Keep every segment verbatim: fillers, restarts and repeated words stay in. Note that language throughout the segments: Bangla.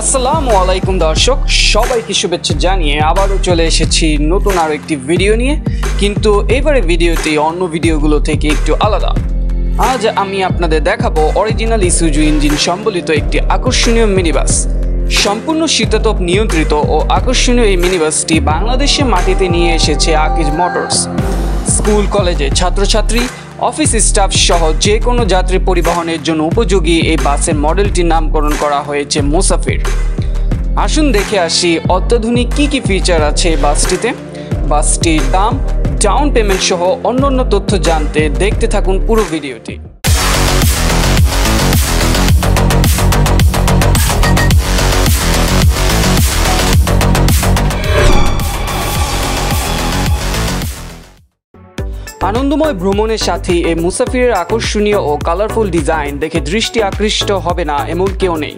আসসালামু আলাইকুম দর্শক, সবাইকে শুভেচ্ছা জানিয়ে আবারও চলে এসেছি নতুন আরও একটি ভিডিও নিয়ে। কিন্তু এবারে ভিডিওতে অন্য ভিডিওগুলো থেকে একটু আলাদা। আজ আমি আপনাদের দেখাবো অরিজিনাল ইসুজু ইঞ্জিন সম্বলিত একটি আকর্ষণীয় মিনিবাস। সম্পূর্ণ শীতাতপ নিয়ন্ত্রিত ও আকর্ষণীয় এই মিনিবাসটি বাংলাদেশে মাটিতে নিয়ে এসেছে আকিজ মোটরস। স্কুল কলেজে ছাত্রছাত্রী, অফিস স্টাফ সহ যে কোনো যাত্রী পরিবহনের জন্য উপযোগী এই বাসের মডেলটির নামকরণ করা হয়েছে মুসাফির। আসুন দেখে আসি অত্যাধুনিক কী কী ফিচার আছে এই বাসটিতে, বাসটির দাম, ডাউন পেমেন্ট সহ অন্যান্য তথ্য জানতে দেখতে থাকুন পুরো ভিডিওটি। আনন্দময় ভ্রমণের সাথে এই মুসাফিরের আকর্ষণীয় ও কালারফুল ডিজাইন দেখে দৃষ্টি আকৃষ্ট হবে না এমন কেউ নেই।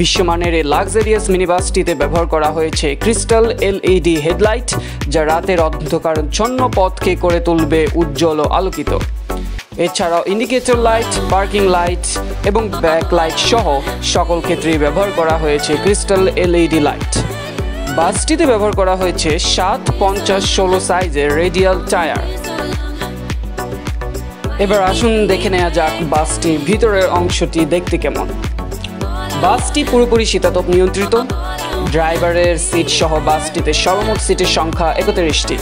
বিশ্বমানের এই লাক্সারিয়াস মিনিবাসটিতে ব্যবহার করা হয়েছে ক্রিস্টাল এলইডি হেডলাইট, যা রাতের অন্ধকারাচ্ছন্ন পথকে করে তুলবে উজ্জ্বল ও আলোকিত। এছাড়াও ইন্ডিকেটর লাইট, পার্কিং লাইট এবং ব্যাক লাইট সহ সকল ক্ষেত্রেই ব্যবহার করা হয়েছে ক্রিস্টাল এলইডি লাইট। বাসটিতে ব্যবহার করা হয়েছে সাত, পঞ্চাশ, ষোলো সাইজের রেডিয়াল টায়ার। এবার আসুন দেখে নেওয়া যাক বাসটির ভিতরের অংশটি দেখতে কেমন। বাসটি পুরোপুরি শীতাতপ নিয়ন্ত্রিত। ড্রাইভারের সিট সহ বাসটিতে সর্বমোট সিটের সংখ্যা একত্রিশটি।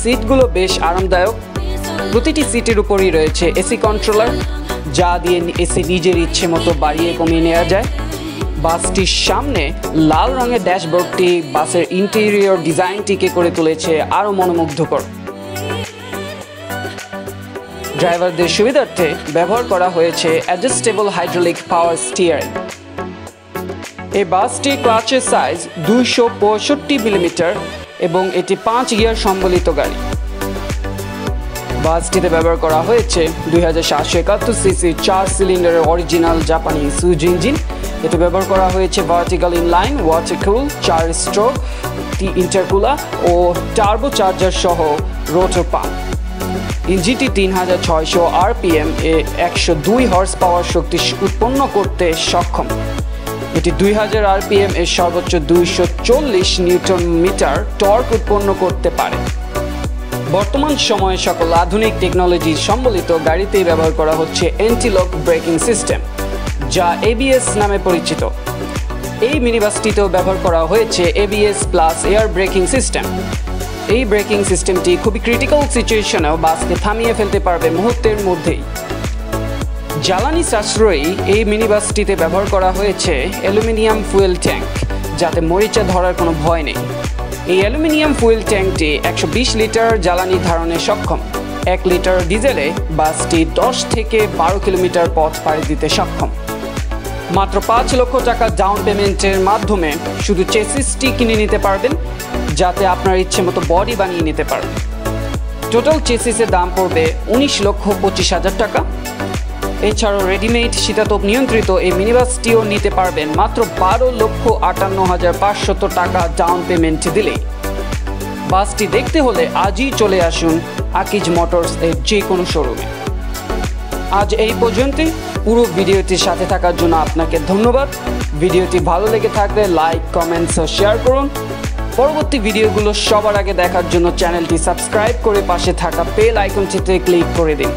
সিটগুলো বেশ আরামদায়ক। প্রতিটি সিটের উপরই রয়েছে এসি কন্ট্রোলার, যা দিয়ে এসি নিজের ইচ্ছে মতো বাড়িয়ে কমিয়ে নেওয়া যায়। বাসটির সামনে লাল রঙের ড্যাশবোর্ডটি বাসের ইন্টেরিয়র ডিজাইনটিকে করে তুলেছে আরও মনোমুগ্ধকর। ড্রাইভারদের সুবিধার্থে ব্যবহার করা হয়েছে অ্যাডজাস্টেবল হাইড্রোলিক পাওয়ার স্টিয়ারিং। এই বাসটির ক্লাচের সাইজ দুইশো পঁয়ষট্টি মিলিমিটার এবং এটি পাঁচ গিয়ার সম্বলিত গাড়ি। বাসটিতে ব্যবহার করা হয়েছে দুই হাজার সাতশো একাত্তর সিসি চার সিলিন্ডারের অরিজিনাল জাপানি ইসুজু ইঞ্জিন। এতে ব্যবহার করা হয়েছে ভার্টিক্যাল ইনলাইন, ওয়াটারকুল, চার স্ট্রোক, ইন্টারকুলার ও টার্বো চার্জার সহ রোটর পাম্প। ইঞ্জিনটি তিন হাজার ছয়শো আরপিএম এ একশো দুই হর্স পাওয়ার শক্তি উৎপন্ন করতে সক্ষম। এটি দুই হাজার আরপিএম এর সর্বোচ্চ দুইশো চল্লিশ নিউটন মিটার টর্ক উৎপন্ন করতে পারে। বর্তমান সময়ে সকল আধুনিক টেকনোলজি সম্বলিত গাড়িতেই ব্যবহার করা হচ্ছে অ্যান্টিলক ব্রেকিং সিস্টেম, যা এবিএস নামে পরিচিত। এই মিনিবাসটিতেও ব্যবহার করা হয়েছে ABS plus air braking system. এই ব্রেকিং সিস্টেমটি খুবই ক্রিটিক্যাল সিচুয়েশনেও বাসকে থামিয়ে ফেলতে পারবে মুহূর্তের মধ্যেই। জ্বালানি সাশ্রয়ী এই মিনিবাসটিতে ব্যবহার করা হয়েছে অ্যালুমিনিয়াম ফুয়েল ট্যাঙ্ক, যাতে মরিচা ধরার কোনো ভয় নেই। এই অ্যালুমিনিয়াম ফুয়েল ট্যাঙ্কটি একশো বিশ লিটার জ্বালানি ধারণে সক্ষম। এক লিটার ডিজেলে বাসটি দশ থেকে বারো কিলোমিটার পথ পাড়ি দিতে সক্ষম। মাত্র পাঁচ লক্ষ টাকা ডাউন পেমেন্টের মাধ্যমে শুধু চেসিসটি কিনে নিতে পারবেন, যাতে আপনার ইচ্ছে মতো বডি বানিয়ে নিতে পারবেন। টোটাল চেসিসের দাম পড়বে উনিশ লক্ষ পঁচিশ হাজার টাকা। এছাড়াও রেডিমেড শীতাতপ নিয়ন্ত্রিত এই মিনিবাসটিও নিতে পারবেন মাত্র বারো লক্ষ আটান্ন হাজার পাঁচশত টাকা ডাউন পেমেন্ট দিলেই। বাসটি দেখতে হলে আজই চলে আসুন আকিজ মোটরস এর যে কোনো শোরুমে। আজ এই পর্যন্তই। পুরো ভিডিওটির সাথে থাকার জন্য আপনাকে ধন্যবাদ। ভিডিওটি ভালো লেগে থাকলে লাইক, কমেন্টস ও শেয়ার করুন। পরবর্তী ভিডিওগুলো সবার আগে দেখার জন্য চ্যানেলটি সাবস্ক্রাইব করে পাশে থাকা বেল আইকনটিতে ক্লিক করে দিন।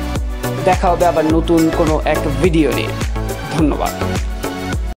দেখা হবে আবার নতুন কোনো এক ভিডিও নিয়ে। ধন্যবাদ।